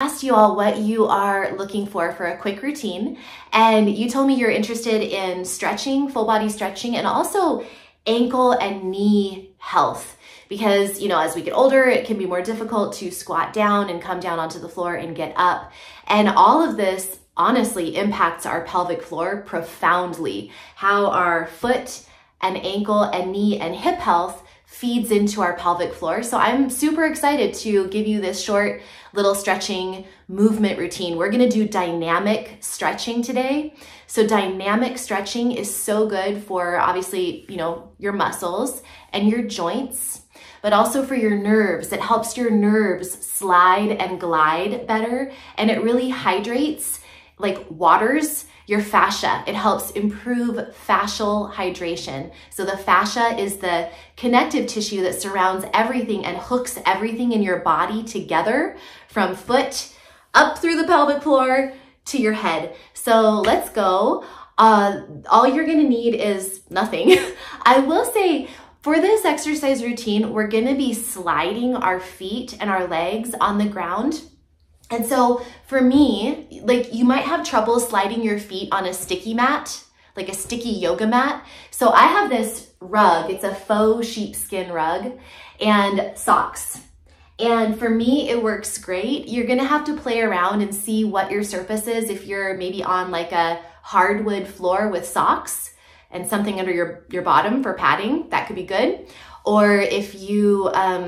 asked you all what you are looking for a quick routine, and you told me you're interested in stretching, full body stretching, and also ankle and knee health, because, you know, as we get older, it can be more difficult to squat down and come down onto the floor and get up. And all of this honestly impacts our pelvic floor profoundly. How our foot and ankle and knee and hip health feeds into our pelvic floor. So I'm super excited to give you this short little stretching movement routine. We're gonna do dynamic stretching today. So dynamic stretching is so good for, obviously, you know, your muscles and your joints, but also for your nerves. It helps your nerves slide and glide better, and it really hydrates, like waters your fascia. It helps improve fascial hydration. So the fascia is the connective tissue that surrounds everything and hooks everything in your body together, from foot up through the pelvic floor to your head. So let's go. All you're gonna need is nothing. I will say, for this exercise routine, we're gonna be sliding our feet and our legs on the ground. And so for me, like, you might have trouble sliding your feet on a sticky mat, like a sticky yoga mat. So I have this rug, it's a faux sheepskin rug, and socks. And for me, it works great. You're gonna have to play around and see what your surface is. If you're maybe on like a hardwood floor with socks and something under your bottom for padding, that could be good. Or if you, I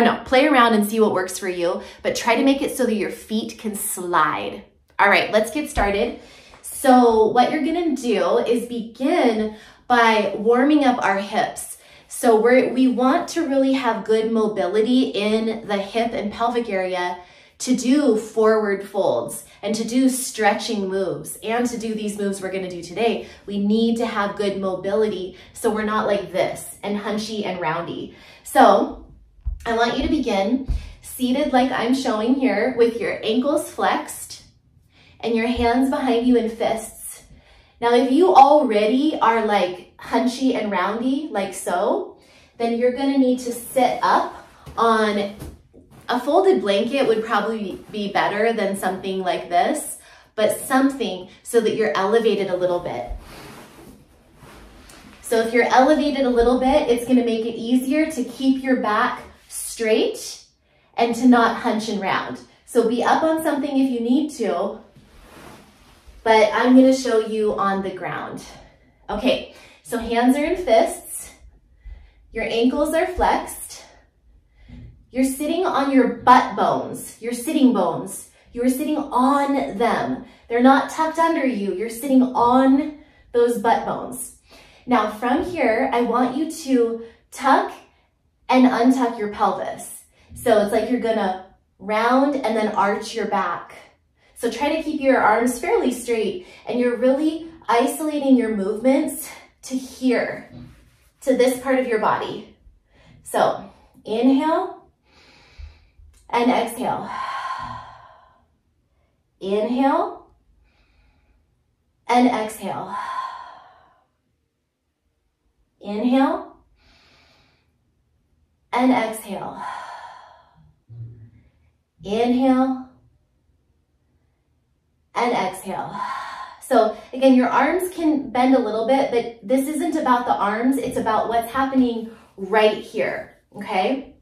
don't know, play around and see what works for you, but try to make it so that your feet can slide. All right, let's get started. So what you're gonna do is begin by warming up our hips. So we want to really have good mobility in the hip and pelvic area to do forward folds and to do stretching moves and to do these moves we're gonna do today. We need to have good mobility so we're not like this and hunchy and roundy. So I want you to begin seated like I'm showing here, with your ankles flexed and your hands behind you in fists. Now, if you already are like hunchy and roundy, like so, then you're gonna need to sit up on a folded blanket, would probably be better than something like this, but something so that you're elevated a little bit. So if you're elevated a little bit, it's gonna make it easier to keep your back straight and to not hunch and round. So be up on something if you need to, but I'm gonna show you on the ground. Okay, so hands are in fists, your ankles are flexed, you're sitting on your butt bones, your sitting bones. You're sitting on them. They're not tucked under you, you're sitting on those butt bones. Now from here, I want you to tuck and untuck your pelvis. So it's like you're gonna round and then arch your back. So try to keep your arms fairly straight, and you're really isolating your movements to here, to this part of your body. So inhale and exhale. Inhale and exhale. Inhale and exhale. Inhale and exhale. So again, your arms can bend a little bit, but this isn't about the arms, it's about what's happening right here, okay?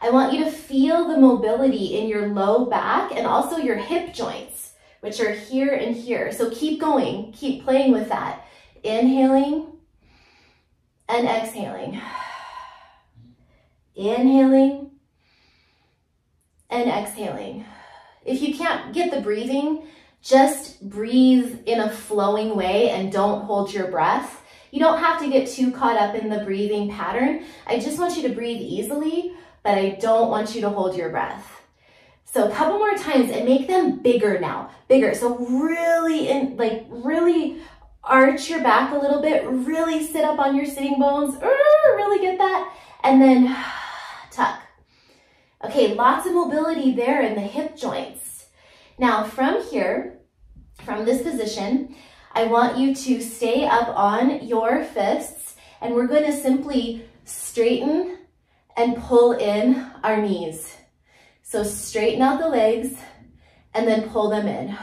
I want you to feel the mobility in your low back and also your hip joints, which are here and here. So keep going, keep playing with that. Inhaling and exhaling. Inhaling and exhaling. If you can't get the breathing, just breathe in a flowing way and don't hold your breath. You don't have to get too caught up in the breathing pattern. I just want you to breathe easily, but I don't want you to hold your breath. So a couple more times, and make them bigger now, bigger. So really, really arch your back a little bit, really sit up on your sitting bones, really get that, and then tuck. Okay, lots of mobility there in the hip joints. Now from here, from this position, I want you to stay up on your fists, and we're gonna simply straighten and pull in our knees. So straighten out the legs and then pull them in.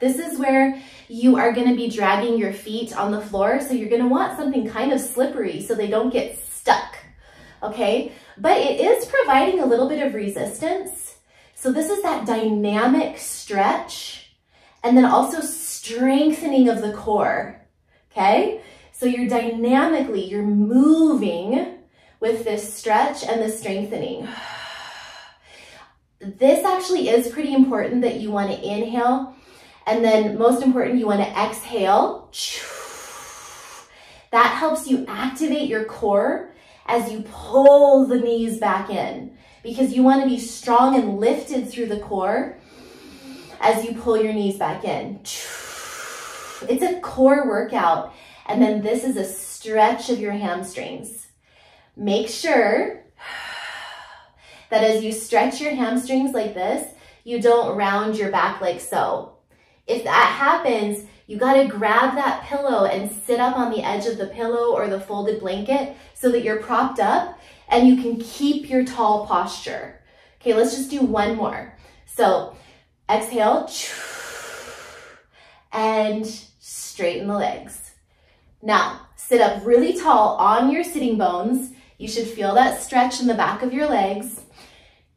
This is where you are gonna be dragging your feet on the floor. So you're gonna want something kind of slippery so they don't get stuck, okay? But it is providing a little bit of resistance. So this is that dynamic stretch and then also strengthening of the core, okay? So you're dynamically, you're moving with this stretch and the strengthening. This actually is pretty important that you want to inhale, and then most important, you want to exhale. That helps you activate your core as you pull the knees back in, because you want to be strong and lifted through the core as you pull your knees back in. It's a core workout. And then this is a stretch of your hamstrings. Make sure that as you stretch your hamstrings like this, you don't round your back like so. If that happens, you gotta grab that pillow and sit up on the edge of the pillow or the folded blanket so that you're propped up and you can keep your tall posture. Okay, let's just do one more. So exhale and straighten the legs. Now, sit up really tall on your sitting bones. You should feel that stretch in the back of your legs.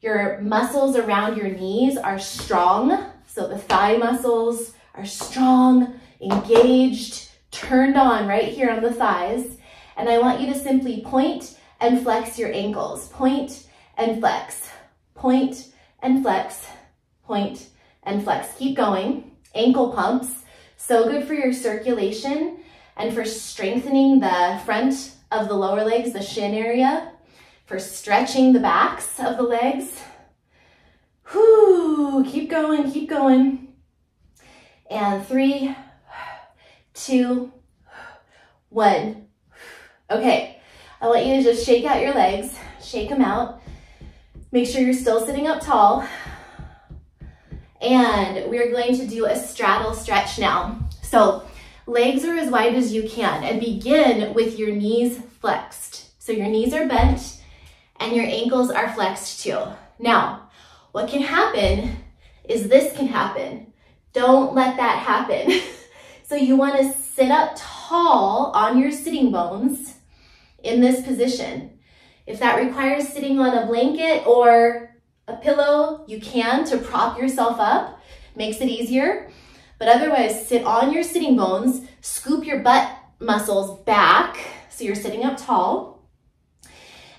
Your muscles around your knees are strong. So the thigh muscles are strong, engaged, turned on right here on the thighs. And I want you to simply point and flex your ankles. Point and flex, point and flex, point and flex. Keep going. Ankle pumps, so good for your circulation and for strengthening the front of the lower legs, the shin area, for stretching the backs of the legs. Whoo, keep going, keep going. And 3, 2, 1. Okay, I want you to just shake out your legs, shake them out. Make sure you're still sitting up tall. And we're going to do a straddle stretch now. So legs are as wide as you can, and begin with your knees flexed. So your knees are bent and your ankles are flexed too. Now, what can happen is this can happen. Don't let that happen. So you want to sit up tall on your sitting bones in this position. If that requires sitting on a blanket or a pillow, you can to prop yourself up, makes it easier. But otherwise, sit on your sitting bones, scoop your butt muscles back, so you're sitting up tall.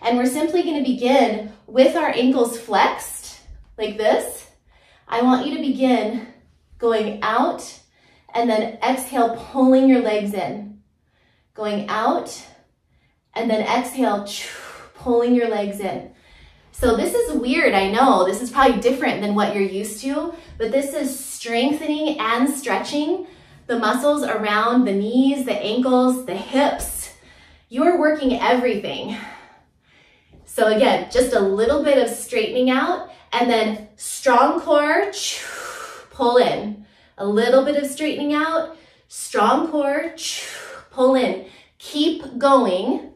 And we're simply gonna begin with our ankles flexed, like this. I want you to begin going out, and then exhale, pulling your legs in. Going out, and then exhale, pulling your legs in. So this is weird, I know. This is probably different than what you're used to, but this is strengthening and stretching the muscles around the knees, the ankles, the hips. You're working everything. So again, just a little bit of straightening out and then strong core, pull in. A little bit of straightening out, strong core, pull in. Keep going.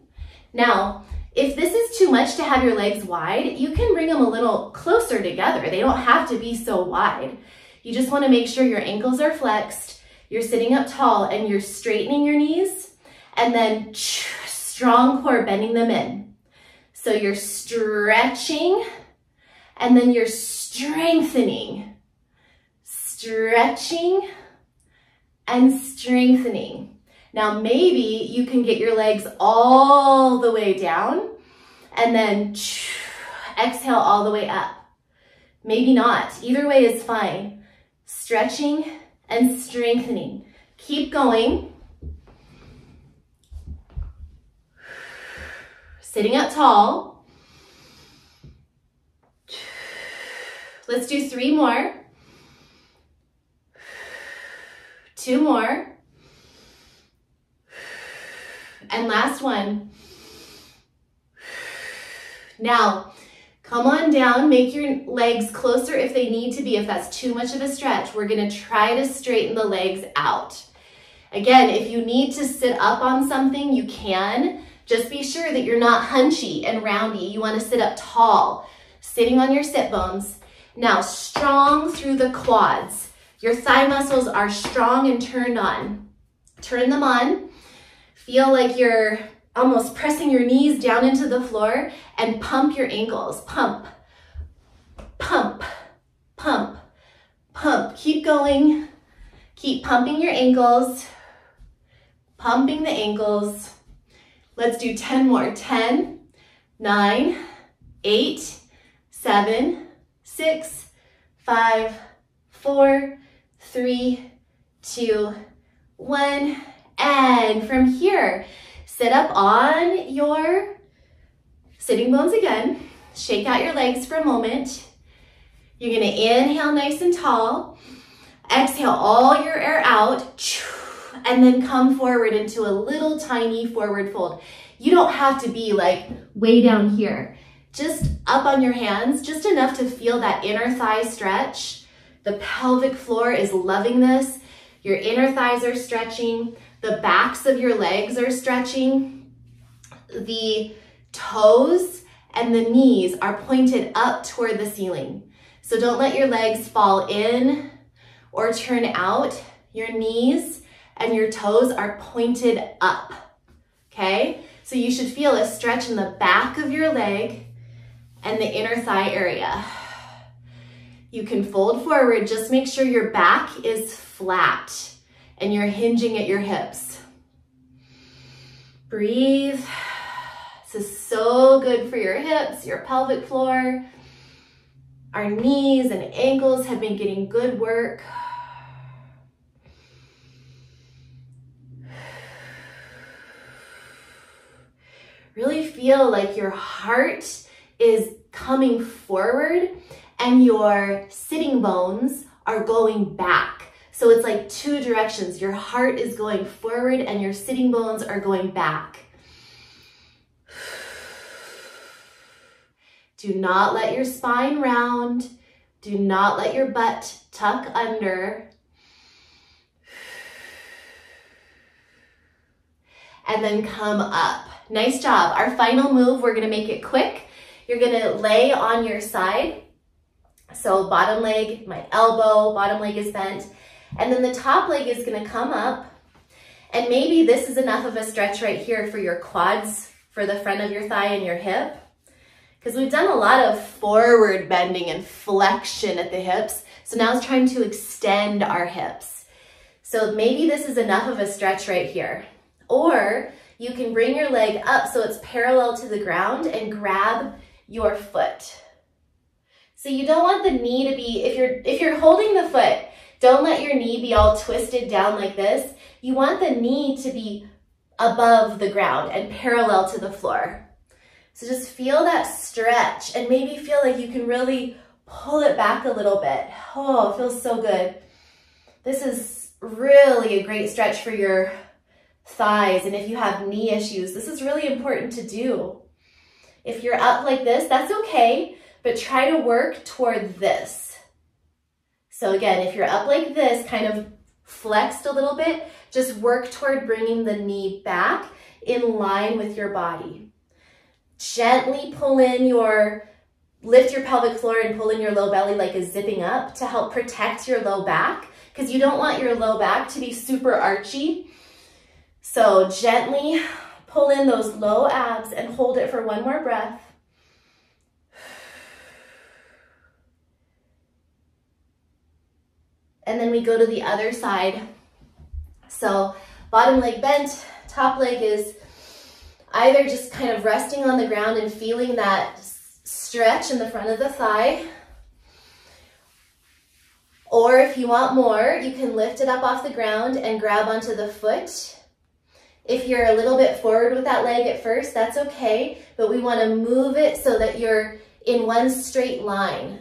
Now, if this is too much to have your legs wide, you can bring them a little closer together. They don't have to be so wide. You just want to make sure your ankles are flexed, you're sitting up tall, and you're straightening your knees, and then strong core, bending them in. So you're stretching, and then you're strengthening. Stretching and strengthening. Now, maybe you can get your legs all the way down and then exhale all the way up. Maybe not. Either way is fine. Stretching and strengthening. Keep going. Sitting up tall. Let's do 3 more. 2 more. And last one. Now, come on down, make your legs closer if they need to be, if that's too much of a stretch. We're gonna try to straighten the legs out. Again, if you need to sit up on something, you can. Just be sure that you're not hunchy and roundy. You wanna sit up tall. sitting on your sit bones. Now strong through the quads. Your thigh muscles are strong and turned on. Turn them on. Feel like you're almost pressing your knees down into the floor and pump your ankles. Pump, pump, pump, pump. Keep going. Keep pumping your ankles. Pumping the ankles. Let's do 10 more. 10, 9, 8, 7, 6, 5, 4, 3, 2, 1. And from here, sit up on your sitting bones again. Shake out your legs for a moment. You're going to inhale nice and tall. Exhale all your air out. And then come forward into a little tiny forward fold. You don't have to be like way down here. Just up on your hands, just enough to feel that inner thigh stretch. The pelvic floor is loving this. Your inner thighs are stretching. The backs of your legs are stretching. The toes and the knees are pointed up toward the ceiling. So don't let your legs fall in or turn out. Your knees and your toes are pointed up, okay? So you should feel a stretch in the back of your leg and the inner thigh area. You can fold forward, just make sure your back is flat and you're hinging at your hips. Breathe. This is so good for your hips, your pelvic floor. Our knees and ankles have been getting good work. Really feel like your heart is coming forward and your sitting bones are going back. So it's like two directions. Your heart is going forward and your sitting bones are going back. Do not let your spine round. Do not let your butt tuck under. And then come up. Nice job. Our final move, we're going to make it quick. You're going to lay on your side. So bottom leg, my elbow, bottom leg is bent. And then the top leg is going to come up. And maybe this is enough of a stretch right here for your quads, for the front of your thigh and your hip. Because we've done a lot of forward bending and flexion at the hips. So now it's trying to extend our hips. So maybe this is enough of a stretch right here. Or you can bring your leg up so it's parallel to the ground and grab your foot. So you don't want the knee to be, if you're holding the foot, don't let your knee be all twisted down like this. You want the knee to be above the ground and parallel to the floor. So just feel that stretch and maybe feel like you can really pull it back a little bit. Oh, it feels so good. This is really a great stretch for your thighs, and if you have knee issues, this is really important to do. If you're up like this, that's okay, but try to work toward this. So again, if you're up like this, kind of flexed a little bit, just work toward bringing the knee back in line with your body. Gently pull in your, lift your pelvic floor and pull in your low belly like a zipping up to help protect your low back, because you don't want your low back to be super archy. So gently pull in those low abs and hold it for one more breath. And then we go to the other side. So bottom leg bent, top leg is either just kind of resting on the ground and feeling that stretch in the front of the thigh. Or if you want more, you can lift it up off the ground and grab onto the foot. If you're a little bit forward with that leg at first, that's okay, but we want to move it so that you're in one straight line.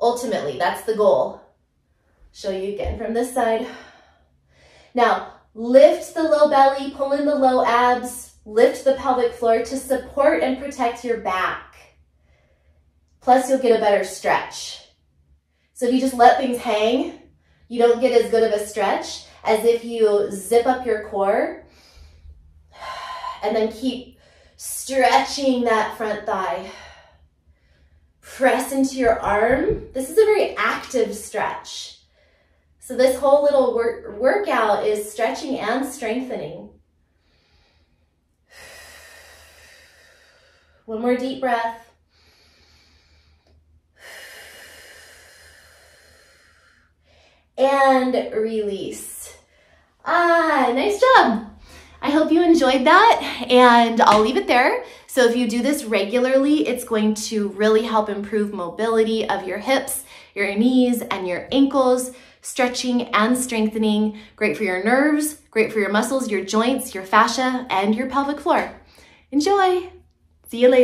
Ultimately, that's the goal. Show you again from this side. Now, lift the low belly, pull in the low abs, lift the pelvic floor to support and protect your back. Plus, you'll get a better stretch. So if you just let things hang, you don't get as good of a stretch as if you zip up your core and then keep stretching that front thigh. press into your arm. This is a very active stretch. So this whole little workout is stretching and strengthening. One more deep breath. And release. Ah, nice job. I hope you enjoyed that, and I'll leave it there. So if you do this regularly, it's going to really help improve mobility of your hips, your knees, and your ankles, stretching and strengthening. Great for your nerves, great for your muscles, your joints, your fascia, and your pelvic floor. Enjoy. See you later.